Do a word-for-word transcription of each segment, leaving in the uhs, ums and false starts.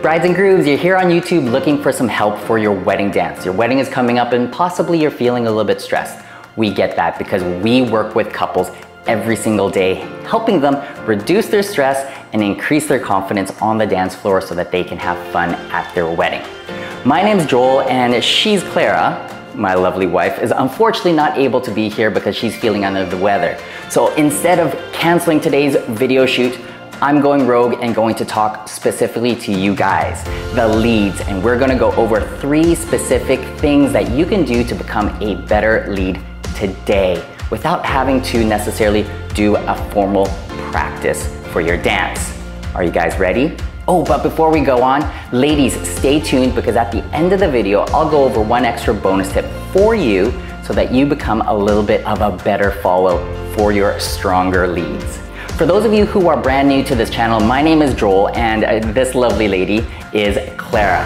Brides and grooms, you're here on YouTube looking for some help for your wedding dance. Your wedding is coming up and possibly you're feeling a little bit stressed. We get that because we work with couples every single day, helping them reduce their stress and increase their confidence on the dance floor so that they can have fun at their wedding. My name's Joel and she's Clara, my lovely wife, is unfortunately not able to be here because she's feeling under the weather. So instead of canceling today's video shoot, I'm going rogue and going to talk specifically to you guys, the leads, and we're gonna go over three specific things that you can do to become a better lead today without having to necessarily do a formal practice for your dance. Are you guys ready? Oh, but before we go on, ladies, stay tuned because at the end of the video, I'll go over one extra bonus tip for you so that you become a little bit of a better follow for your stronger leads. For those of you who are brand new to this channel, my name is Joel and this lovely lady is Clara.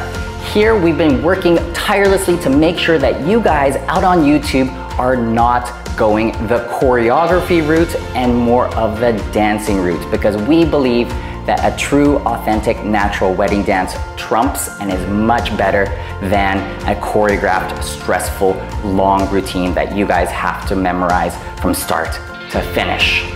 Here we've been working tirelessly to make sure that you guys out on YouTube are not going the choreography route and more of the dancing route because we believe that a true, authentic, natural wedding dance trumps and is much better than a choreographed, stressful, long routine that you guys have to memorize from start to finish.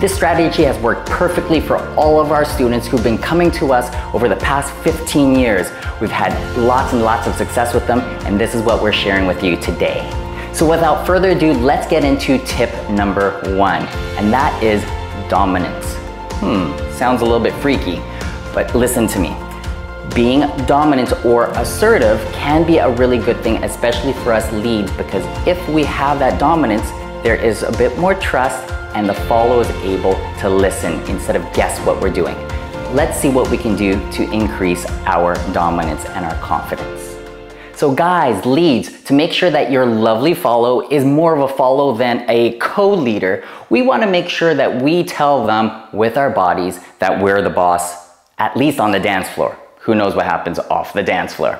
This strategy has worked perfectly for all of our students who've been coming to us over the past fifteen years. We've had lots and lots of success with them, and this is what we're sharing with you today. So without further ado, let's get into tip number one, and that is dominance. Hmm, sounds a little bit freaky, but listen to me. Being dominant or assertive can be a really good thing, especially for us leads, because if we have that dominance, there is a bit more trust and the follow is able to listen instead of guess what we're doing. Let's see what we can do to increase our dominance and our confidence. So guys, leads, to make sure that your lovely follow is more of a follow than a co-leader, we wanna make sure that we tell them with our bodies that we're the boss, at least on the dance floor. Who knows what happens off the dance floor.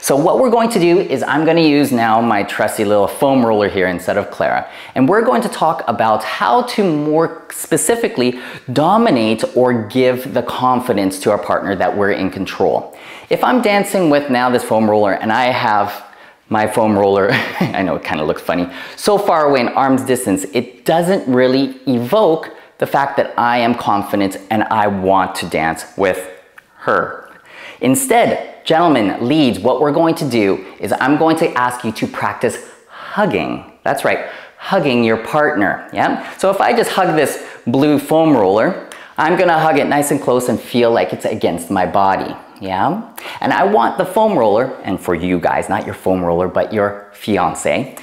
So what we're going to do is I'm gonna use now my trusty little foam roller here instead of Clara. And we're going to talk about how to more specifically dominate or give the confidence to our partner that we're in control. If I'm dancing with now this foam roller and I have my foam roller, I know it kind of looks funny, so far away in arm's distance, it doesn't really evoke the fact that I am confident and I want to dance with her. Instead, gentlemen, leads, what we're going to do is I'm going to ask you to practice hugging. That's right, hugging your partner, yeah? So if I just hug this blue foam roller, I'm gonna hug it nice and close and feel like it's against my body, yeah? And I want the foam roller, and for you guys, not your foam roller, but your fiancé,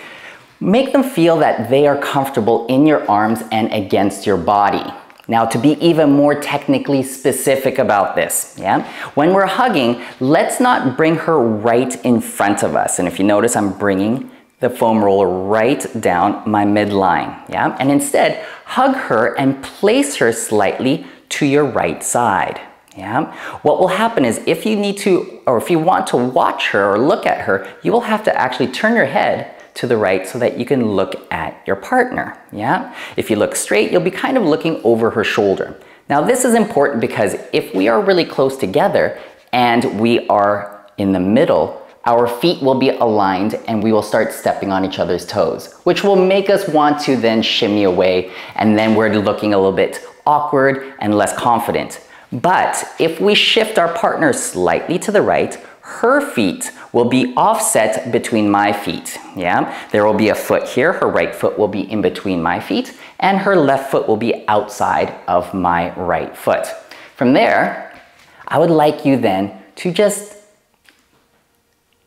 make them feel that they are comfortable in your arms and against your body. Now, to be even more technically specific about this, yeah? When we're hugging, let's not bring her right in front of us. And if you notice, I'm bringing the foam roller right down my midline, yeah? And instead, hug her and place her slightly to your right side, yeah? What will happen is if you need to, or if you want to watch her or look at her, you will have to actually turn your head to the right so that you can look at your partner, yeah? If you look straight, you'll be kind of looking over her shoulder. Now this is important because if we are really close together and we are in the middle, our feet will be aligned and we will start stepping on each other's toes, which will make us want to then shimmy away and then we're looking a little bit awkward and less confident. But if we shift our partner slightly to the right, her feet will be offset between my feet, yeah? There will be a foot here, her right foot will be in between my feet, and her left foot will be outside of my right foot. From there, I would like you then to just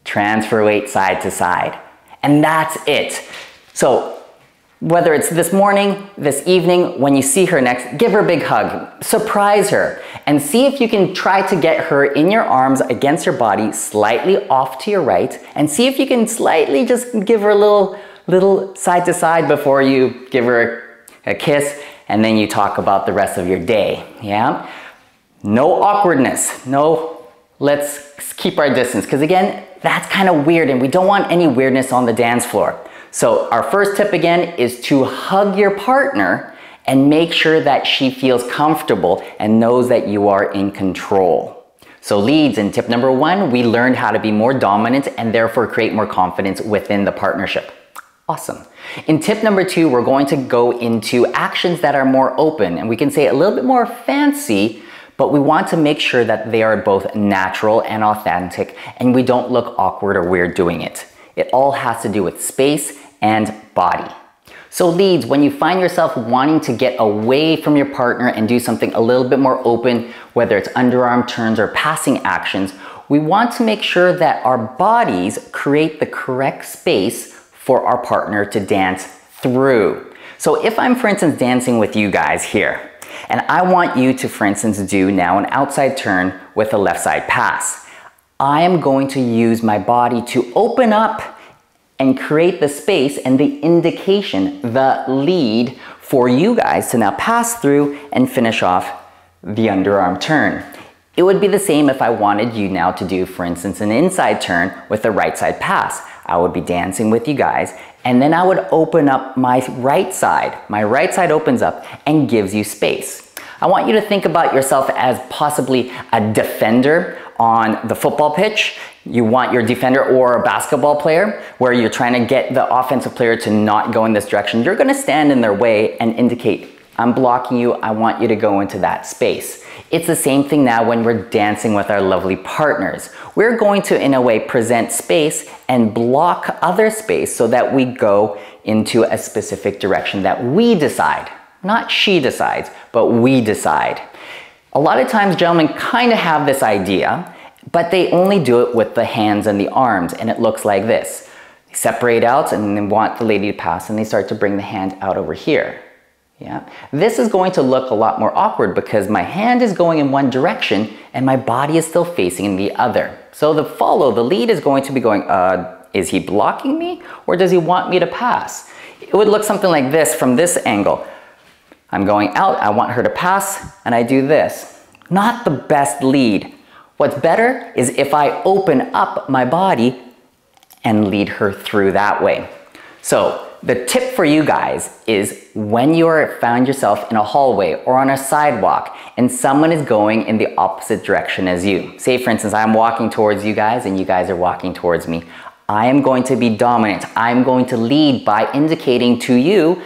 transfer weight side to side, and that's it. So, whether it's this morning, this evening, when you see her next, give her a big hug, surprise her, and see if you can try to get her in your arms against your body, slightly off to your right, and see if you can slightly just give her a little, little side to side before you give her a kiss, and then you talk about the rest of your day, yeah? No awkwardness, no, let's keep our distance, because again, that's kind of weird, and we don't want any weirdness on the dance floor. So our first tip again is to hug your partner and make sure that she feels comfortable and knows that you are in control. So leads, in tip number one, we learned how to be more dominant and therefore create more confidence within the partnership. Awesome. In tip number two, we're going to go into actions that are more open, and we can say a little bit more fancy, but we want to make sure that they are both natural and authentic, and we don't look awkward or weird doing it. It all has to do with space and body. So leads, when you find yourself wanting to get away from your partner and do something a little bit more open, whether it's underarm turns or passing actions, we want to make sure that our bodies create the correct space for our partner to dance through. So if I'm, for instance, dancing with you guys here, and I want you to, for instance, do now an outside turn with a left side pass, I am going to use my body to open up and create the space and the indication, the lead, for you guys to now pass through and finish off the underarm turn. It would be the same if I wanted you now to do, for instance, an inside turn with a right side pass. I would be dancing with you guys, and then I would open up my right side. My right side opens up and gives you space. I want you to think about yourself as possibly a defender on the football pitch. You want your defender or a basketball player where you're trying to get the offensive player to not go in this direction. You're going to stand in their way and indicate, I'm blocking you, I want you to go into that space. It's the same thing now when we're dancing with our lovely partners. We're going to, in a way, present space and block other space so that we go into a specific direction that we decide. Not she decides, but we decide. A lot of times gentlemen kind of have this idea, but they only do it with the hands and the arms, and it looks like this. They separate out and they want the lady to pass, and they start to bring the hand out over here. Yeah, this is going to look a lot more awkward because my hand is going in one direction and my body is still facing in the other. So the follow, the lead is going to be going, uh, is he blocking me or does he want me to pass? It would look something like this from this angle. I'm going out, I want her to pass, and I do this. Not the best lead. What's better is if I open up my body and lead her through that way. So the tip for you guys is when you are found yourself in a hallway or on a sidewalk and someone is going in the opposite direction as you. Say for instance, I'm walking towards you guys and you guys are walking towards me. I am going to be dominant. I'm going to lead by indicating to you,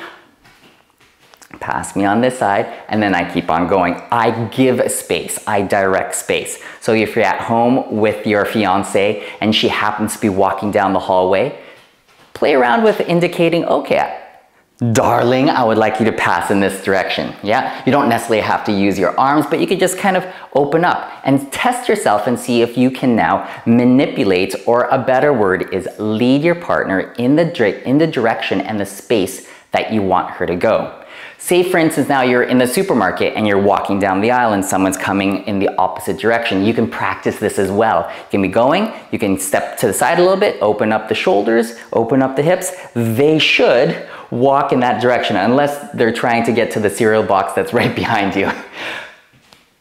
pass me on this side, and then I keep on going. I give space, I direct space. So if you're at home with your fiance and she happens to be walking down the hallway, play around with indicating, okay, darling, I would like you to pass in this direction. Yeah, you don't necessarily have to use your arms, but you could just kind of open up and test yourself and see if you can now manipulate, or a better word is lead your partner in the, in the direction and the space that you want her to go. Say for instance, now you're in the supermarket and you're walking down the aisle and someone's coming in the opposite direction. You can practice this as well. You can be going, you can step to the side a little bit, open up the shoulders, open up the hips. They should walk in that direction unless they're trying to get to the cereal box that's right behind you.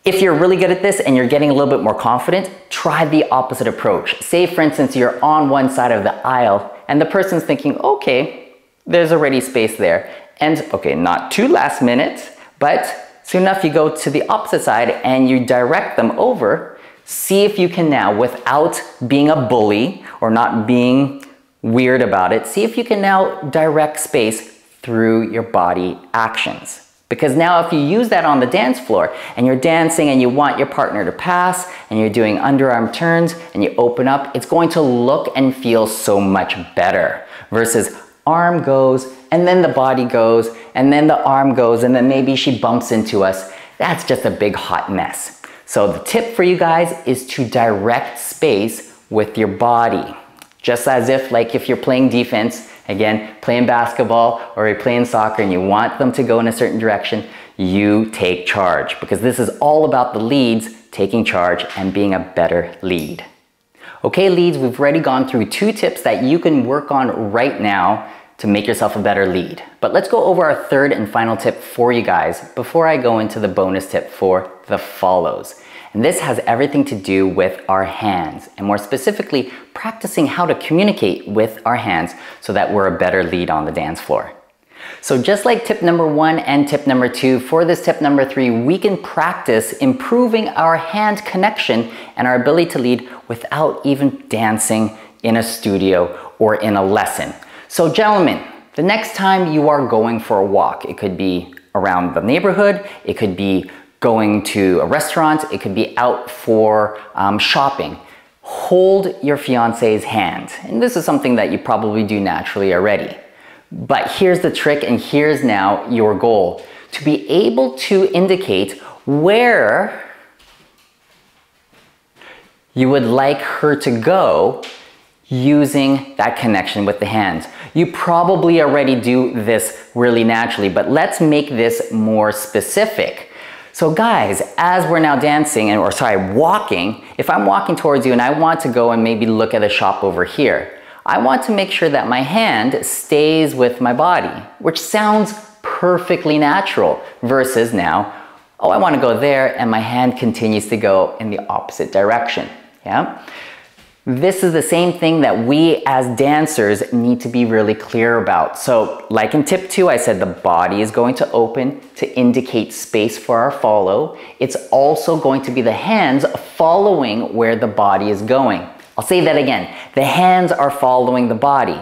If you're really good at this and you're getting a little bit more confident, try the opposite approach. Say for instance, you're on one side of the aisle and the person's thinking, okay, there's already space there. And okay, not too last minute, but soon enough you go to the opposite side and you direct them over. See if you can now, without being a bully or not being weird about it, see if you can now direct space through your body actions. Because now if you use that on the dance floor and you're dancing and you want your partner to pass and you're doing underarm turns and you open up, it's going to look and feel so much better versus arm goes, and then the body goes, and then the arm goes, and then maybe she bumps into us. That's just a big hot mess. So the tip for you guys is to direct space with your body. Just as if, like if you're playing defense, again, playing basketball, or you're playing soccer and you want them to go in a certain direction, you take charge, because this is all about the leads taking charge and being a better lead. Okay, leads, we've already gone through two tips that you can work on right now to make yourself a better lead. But let's go over our third and final tip for you guys before I go into the bonus tip for the follows. And this has everything to do with our hands, and more specifically, practicing how to communicate with our hands so that we're a better lead on the dance floor. So just like tip number one and tip number two, for this tip number three, we can practice improving our hand connection and our ability to lead without even dancing in a studio or in a lesson. So gentlemen, the next time you are going for a walk, it could be around the neighborhood, it could be going to a restaurant, it could be out for um, shopping. Hold your fiance's hand. And this is something that you probably do naturally already. But here's the trick, and here's now your goal. To be able to indicate where you would like her to go using that connection with the hand. You probably already do this really naturally, but let's make this more specific. So guys, as we're now dancing, and, or sorry, walking, if I'm walking towards you and I want to go and maybe look at a shop over here, I want to make sure that my hand stays with my body, which sounds perfectly natural versus now, oh, I want to go there and my hand continues to go in the opposite direction. Yeah. This is the same thing that we as dancers need to be really clear about. So like in tip two, I said the body is going to open to indicate space for our follow. It's also going to be the hands following where the body is going. I'll say that again, the hands are following the body,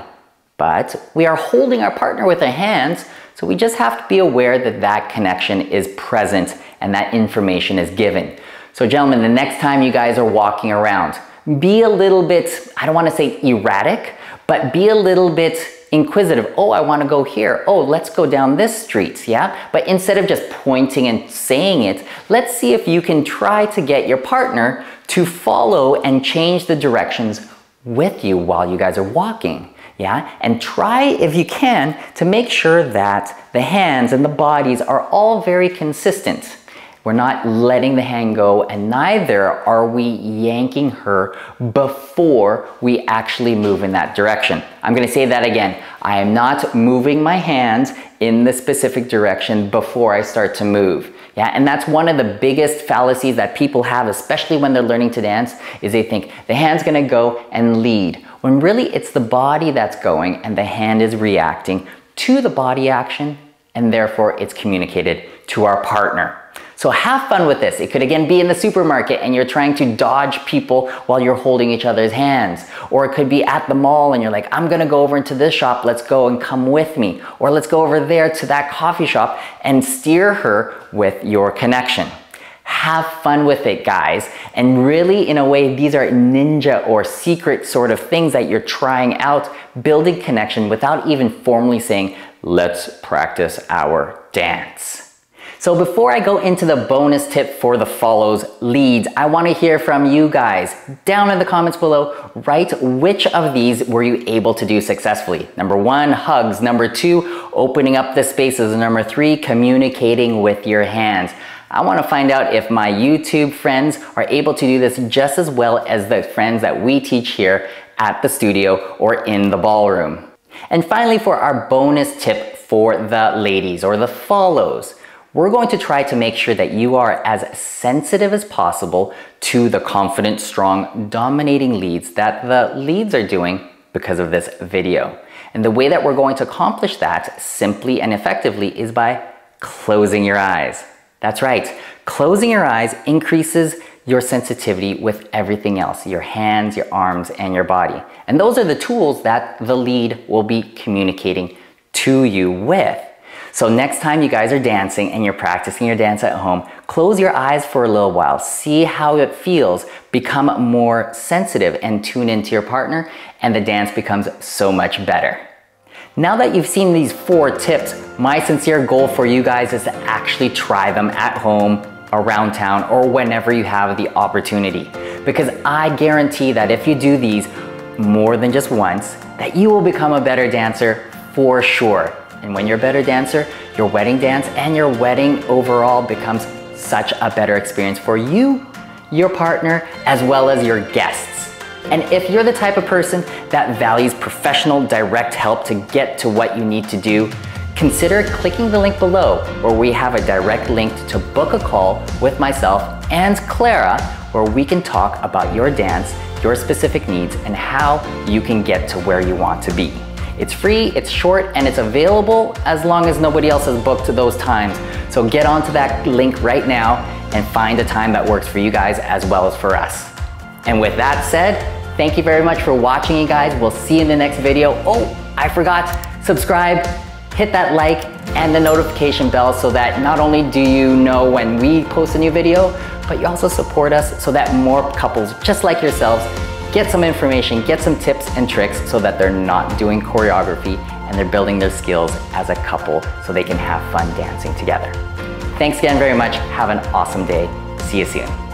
but we are holding our partner with our hands, so we just have to be aware that that connection is present and that information is given. So gentlemen, the next time you guys are walking around, be a little bit, I don't want to say erratic, but be a little bit inquisitive. Oh, I want to go here. Oh, let's go down this street, yeah? But instead of just pointing and saying it, let's see if you can try to get your partner to follow and change the directions with you while you guys are walking, yeah? And try, if you can, to make sure that the hands and the bodies are all very consistent. We're not letting the hand go, and neither are we yanking her before we actually move in that direction. I'm gonna say that again. I am not moving my hands in the specific direction before I start to move. Yeah, and that's one of the biggest fallacies that people have, especially when they're learning to dance, is they think the hand's gonna go and lead, when really it's the body that's going and the hand is reacting to the body action, and therefore it's communicated to our partner. So have fun with this. It could again be in the supermarket and you're trying to dodge people while you're holding each other's hands. Or it could be at the mall and you're like, I'm gonna go over into this shop, let's go and come with me. Or let's go over there to that coffee shop and steer her with your connection. Have fun with it, guys. And really, in a way, these are ninja or secret sort of things that you're trying out, building connection without even formally saying, let's practice our dance. So before I go into the bonus tip for the follows leads, I want to hear from you guys. Down in the comments below, write which of these were you able to do successfully. Number one, hugs. Number two, opening up the spaces. Number three, communicating with your hands. I want to find out if my YouTube friends are able to do this just as well as the friends that we teach here at the studio or in the ballroom. And finally, for our bonus tip for the ladies or the follows, we're going to try to make sure that you are as sensitive as possible to the confident, strong, dominating leads that the leads are doing because of this video. And the way that we're going to accomplish that simply and effectively is by closing your eyes. That's right. Closing your eyes increases your sensitivity with everything else, your hands, your arms, and your body. And those are the tools that the lead will be communicating to you with. So next time you guys are dancing and you're practicing your dance at home, close your eyes for a little while, see how it feels, become more sensitive and tune into your partner, and the dance becomes so much better. Now that you've seen these four tips, my sincere goal for you guys is to actually try them at home, around town, or whenever you have the opportunity. Because I guarantee that if you do these more than just once, that you will become a better dancer for sure. And when you're a better dancer, your wedding dance and your wedding overall becomes such a better experience for you, your partner, as well as your guests. And if you're the type of person that values professional direct help to get to what you need to do, consider clicking the link below where we have a direct link to book a call with myself and Clara where we can talk about your dance, your specific needs, and how you can get to where you want to be. It's free, it's short, and it's available as long as nobody else has booked those times. So get onto that link right now and find a time that works for you guys as well as for us. And with that said, thank you very much for watching, you guys. We'll see you in the next video. Oh, I forgot, subscribe, hit that like and the notification bell so that not only do you know when we post a new video, but you also support us so that more couples just like yourselves get some information, get some tips and tricks so that they're not doing choreography and they're building their skills as a couple so they can have fun dancing together. Thanks again very much. Have an awesome day. See you soon.